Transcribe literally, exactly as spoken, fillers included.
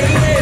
I'm